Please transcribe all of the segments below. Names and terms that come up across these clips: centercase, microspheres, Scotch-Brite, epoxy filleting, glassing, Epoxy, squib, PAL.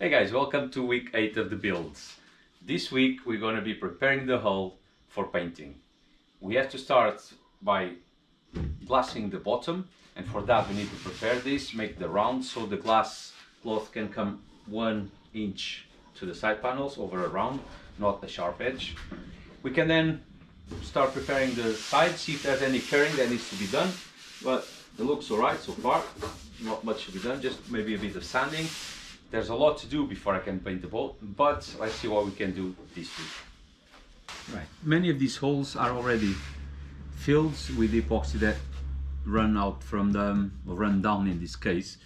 Hey guys, welcome to week 8 of the builds. This week we're going to be preparing the hull for painting. We have to start by glassing the bottom, and for that we need to prepare this, make the round so the glass cloth can come 1 inch to the side panels over a round, not a sharp edge. We can then start preparing the sides, see if there's any curing that needs to be done, but it looks alright so far, not much to be done, just maybe a bit of sanding. There's a lot to do before I can paint the boat, but let's see what we can do this week. Right, many of these holes are already filled with the epoxy that run out from the, or run down in this case,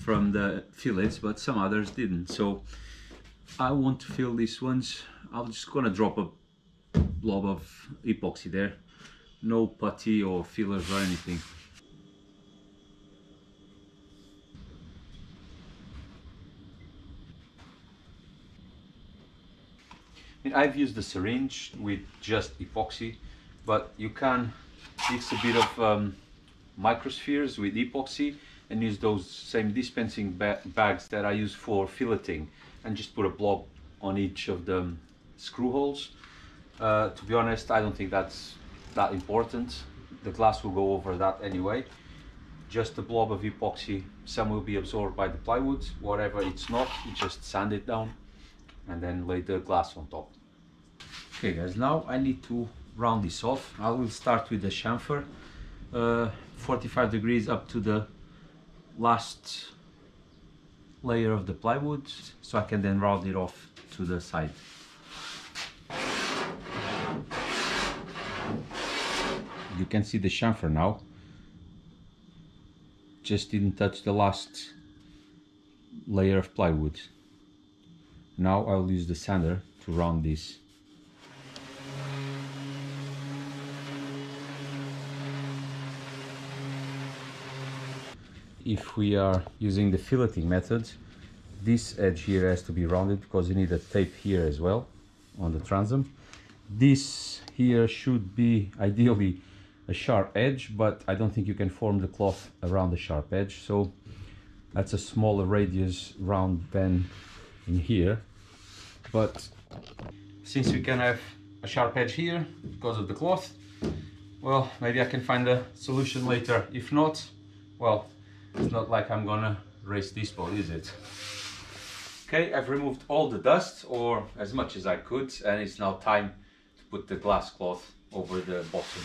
from the fillets, but some others didn't. So I want to fill these ones. I'm just gonna drop a blob of epoxy there. No putty or fillers or anything. I've used the syringe with just epoxy, but you can mix a bit of microspheres with epoxy and use those same dispensing bags that I use for filleting, and just put a blob on each of the screw holes. To be honest, I don't think that's that important. The glass will go over that anyway. Just a blob of epoxy, some will be absorbed by the plywood, whatever it's not, you just sand it down and then lay the glass on top. Okay guys, now I need to round this off. I will start with the chamfer, 45 degrees up to the last layer of the plywood, so I can then round it off to the side. You can see the chamfer now. Just didn't touch the last layer of plywood. Now I'll use the sander to round this. If we are using the filleting method, this edge here has to be rounded because you need a tape here as well on the transom. This here should be ideally a sharp edge, but I don't think you can form the cloth around the sharp edge, so that's a smaller radius round than in here. But since we can have a sharp edge here because of the cloth, well, maybe I can find a solution later. If not, well, it's not like I'm gonna race this boat, is it? Okay, I've removed all the dust, or as much as I could, and it's now time to put the glass cloth over the bottom.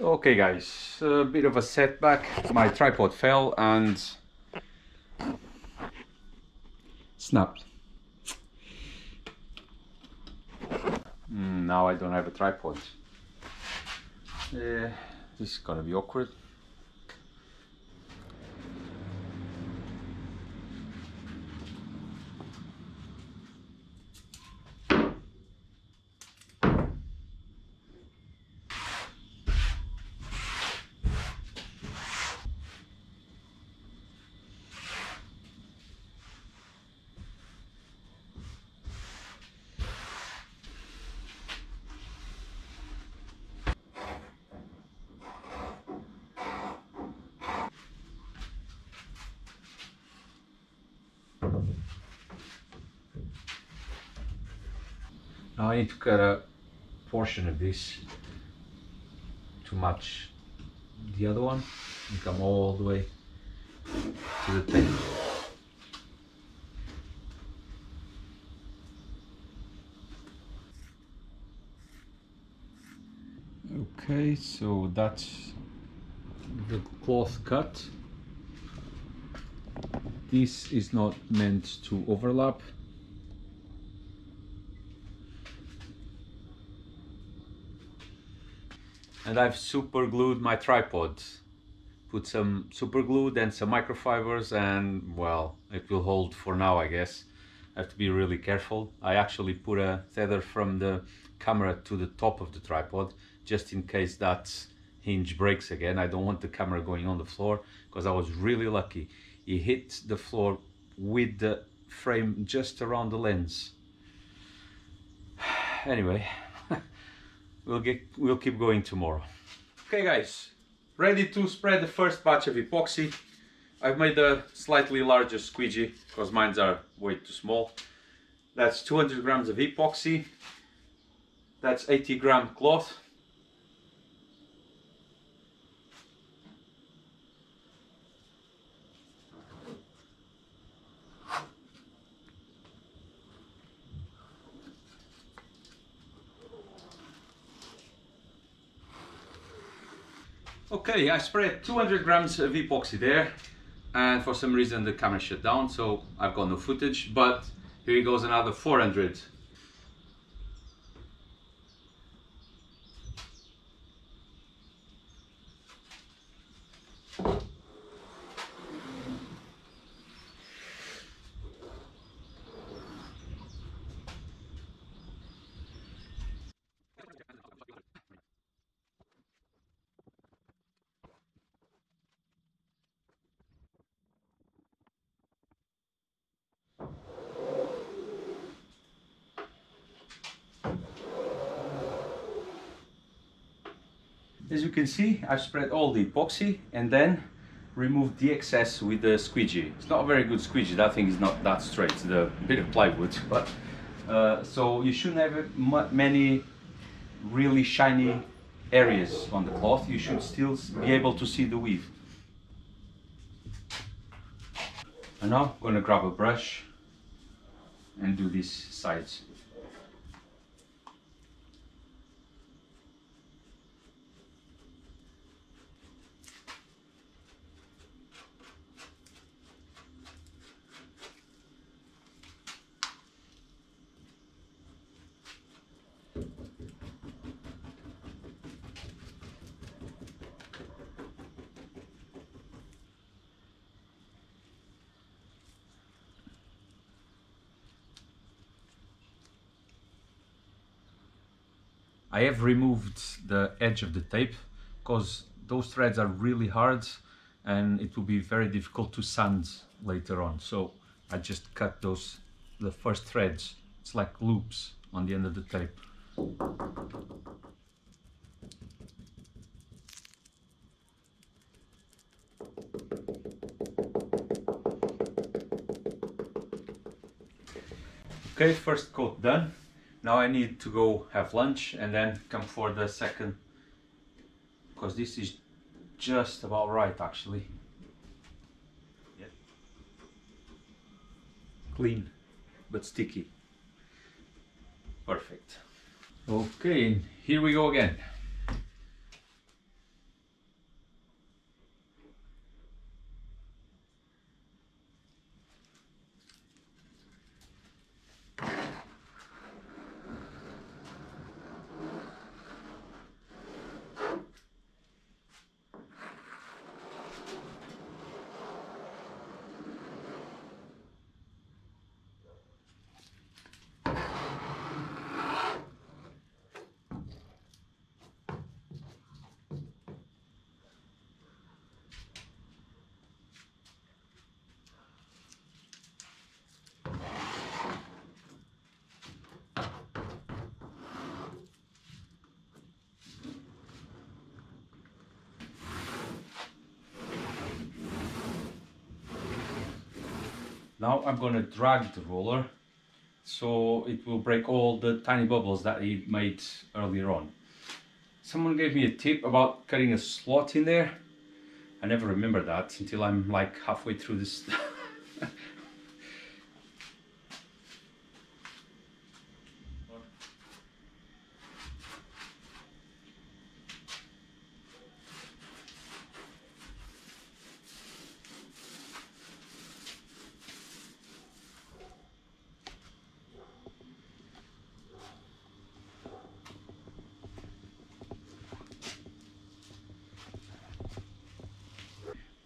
Okay guys, a bit of a setback. My tripod fell and snapped. Now I don't have a tripod. This is gonna be awkward. Now I need to cut a portion of this to match the other one and come all the way to the tape. Okay, so that's the cloth cut. This is not meant to overlap. And I've super glued my tripod. Put some super glue, then some microfibers, and well, it will hold for now, I guess. I have to be really careful. I actually put a tether from the camera to the top of the tripod, just in case that hinge breaks again. I don't want the camera going on the floor, because I was really lucky. It hit the floor with the frame just around the lens. Anyway. We'll keep going tomorrow. Okay guys, ready to spread the first batch of epoxy. I've made a slightly larger squeegee because mines are way too small. That's 200 grams of epoxy. That's 80 gram cloth. Okay, I sprayed 200 grams of epoxy there, and for some reason the camera shut down, so I've got no footage, but here goes another 400. As you can see, I've spread all the epoxy and then removed the excess with the squeegee. It's not a very good squeegee, that thing is not that straight, it's a bit of plywood, but so you shouldn't have many really shiny areas on the cloth. You should still be able to see the weave. And now I'm going to grab a brush and do these sides. I have removed the edge of the tape because those threads are really hard and it will be very difficult to sand later on. So I just cut the first threads. It's like loops on the end of the tape. Okay, first coat done. Now I need to go have lunch and then come for the second, because this is just about right actually. Yeah. Clean, but sticky. Perfect. Okay, here we go again. Now I'm going to drag the roller so it will break all the tiny bubbles that it made earlier on. Someone gave me a tip about cutting a slot in there. I never remember that until I'm like halfway through this.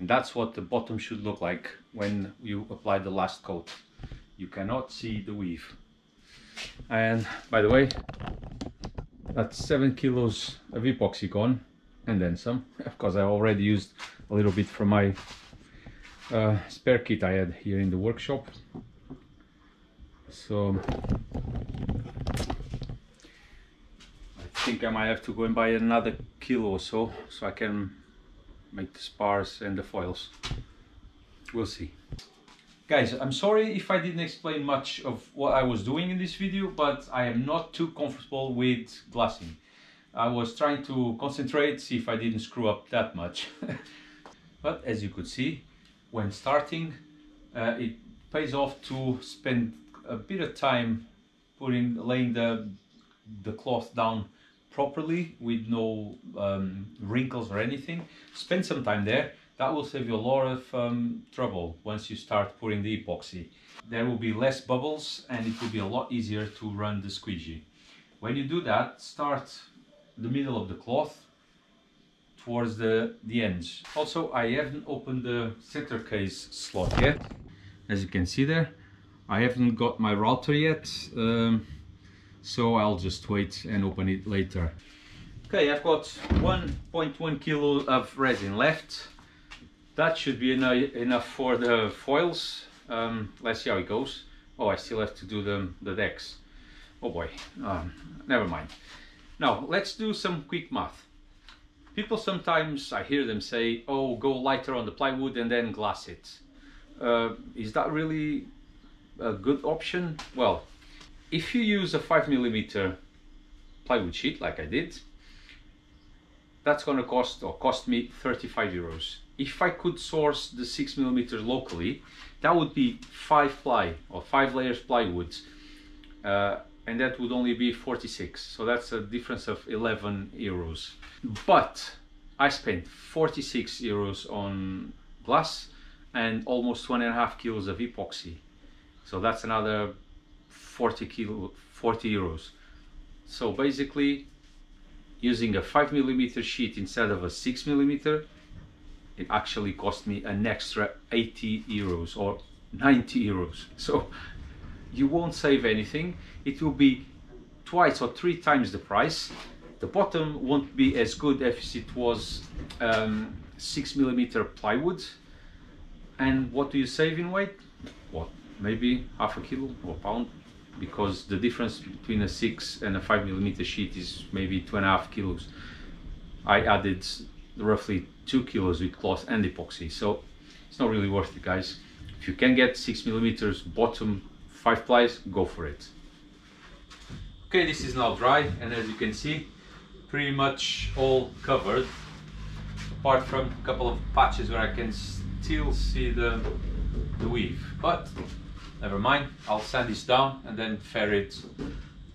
That's what the bottom should look like when you apply the last coat. You cannot see the weave. And by the way, that's 7 kilos of epoxy gone, and then some, because I already used a little bit from my spare kit I had here in the workshop. So I think I might have to go and buy another kilo or so I can make the spars and the foils. we'll see. Guys, I'm sorry if I didn't explain much of what I was doing in this video, but I am not too comfortable with glassing. I was trying to concentrate, see if I didn't screw up that much. But as you could see, when starting, it pays off to spend a bit of time laying the cloth down properly with no wrinkles or anything. Spend some time there. That will save you a lot of trouble once you start pouring the epoxy. There will be less bubbles and it will be a lot easier to run the squeegee. When you do that, start the middle of the cloth towards the ends. Also, I haven't opened the center case slot yet. As you can see there, I haven't got my router yet, so I'll just wait and open it later. Okay, I've got 1.1 kilo of resin left. That should be enough for the foils. Let's see how it goes. Oh, I still have to do the decks. Oh boy, never mind. Now, let's do some quick math. People sometimes, I hear them say, oh, go lighter on the plywood and then glass it. Is that really a good option? Well, if you use a 5mm plywood sheet like I did, that's gonna cost me 35 euros. If I could source the 6mm locally, that would be 5 ply or 5 layers plywood, and that would only be 46. So that's a difference of 11 euros. But I spent 46 euros on glass and almost 1.5 kilos of epoxy. So that's another 40 euros. So basically, using a 5mm sheet instead of a 6mm. It actually cost me an extra 80 euros or 90 euros. So you won't save anything. It will be twice or 3 times the price. The bottom won't be as good as it was 6mm plywood. And what do you save in weight? What, maybe half a kilo or a pound? Because the difference between a 6 and a 5mm sheet is maybe 2.5 kilos. I added roughly 2 kilos with cloth and epoxy, so it's not really worth it, guys. If you can get 6mm bottom 5 plies, go for it. Okay, this is now dry, and as you can see, pretty much all covered, apart from a couple of patches where I can still see the weave. But never mind, I'll sand this down and then fair it,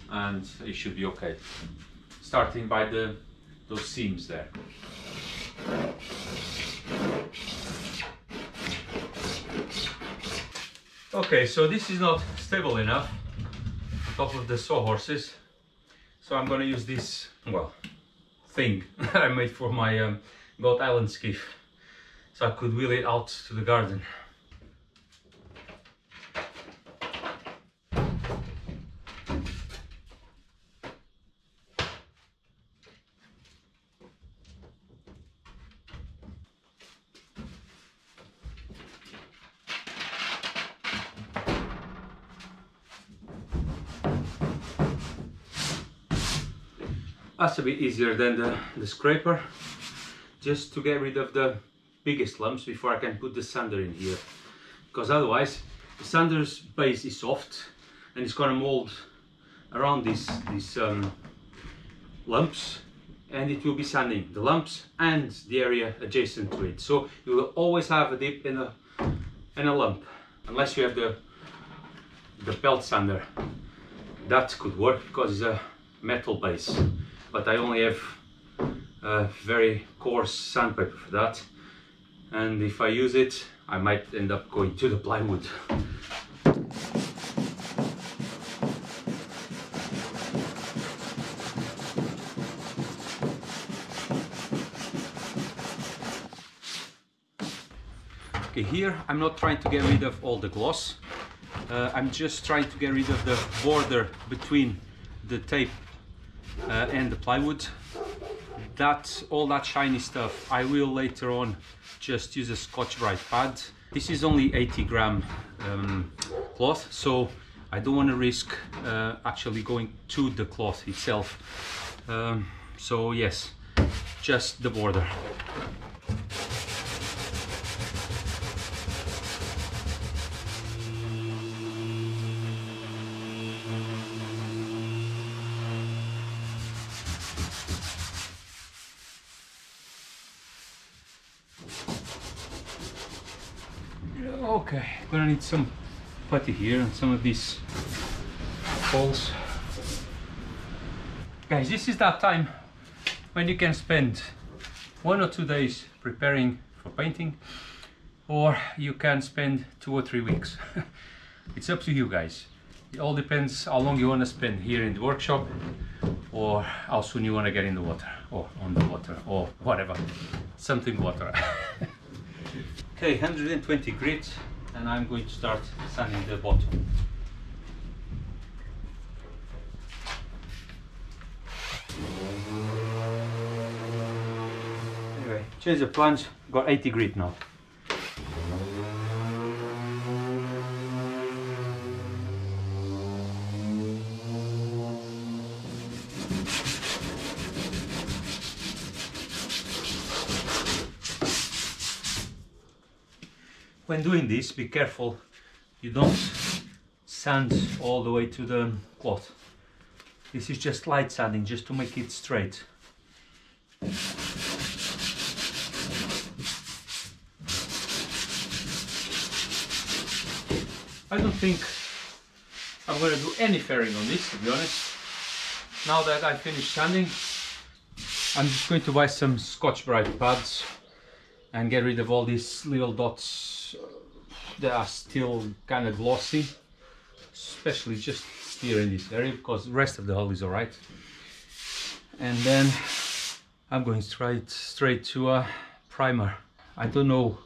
and it should be okay. Starting by those seams there. Okay, so this is not stable enough on top of the sawhorses, so I'm gonna use this, well, thing that I made for my Goat Island skiff, so I could wheel it out to the garden. That's a bit easier than the scraper, just to get rid of the biggest lumps before I can put the sander in here, because otherwise the sander's base is soft and it's gonna mold around these lumps, and it will be sanding the lumps and the area adjacent to it, so you will always have a dip and a lump, unless you have the belt sander. That could work because it's a metal base, but I only have very coarse sandpaper for that, and if I use it I might end up going to the plywood. Okay, here I'm not trying to get rid of all the gloss, I'm just trying to get rid of the border between the tape and the plywood. That all that shiny stuff I will later on just use a Scotch-Brite pad. This is only 80-gram cloth, so I don't want to risk actually going to the cloth itself, so yes, just the border. Okay, gonna need some putty here and some of these holes. Guys, this is that time when you can spend 1 or 2 days preparing for painting, or you can spend 2 or 3 weeks. It's up to you guys. It all depends how long you want to spend here in the workshop, or how soon you want to get in the water, or on the water, or whatever, something water. Okay, 120 grit, and I'm going to start sanding the bottom. Anyway, change the plunge, got 80 grit now. When doing this, be careful you don't sand all the way to the cloth. This is just light sanding, just to make it straight. I don't think I'm going to do any fairing on this, to be honest. Now that I finished sanding, I'm just going to buy some Scotch-Brite pads and get rid of all these little dots that are still kind of glossy, especially just here in this area, because the rest of the hull is all right. And then I'm going straight to a primer. I don't know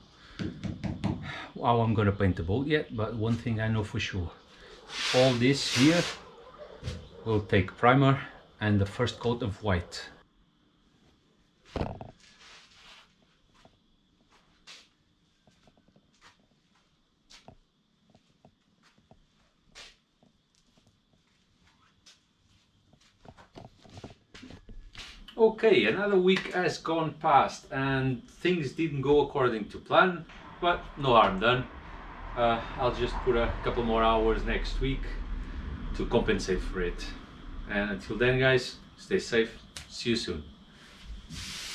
how I'm going to paint the boat yet, but one thing I know for sure, all this here will take primer and the first coat of white. Okay, another week has gone past and things didn't go according to plan, but no harm done. I'll just put a couple more hours next week to compensate for it. And until then, guys, stay safe. See you soon.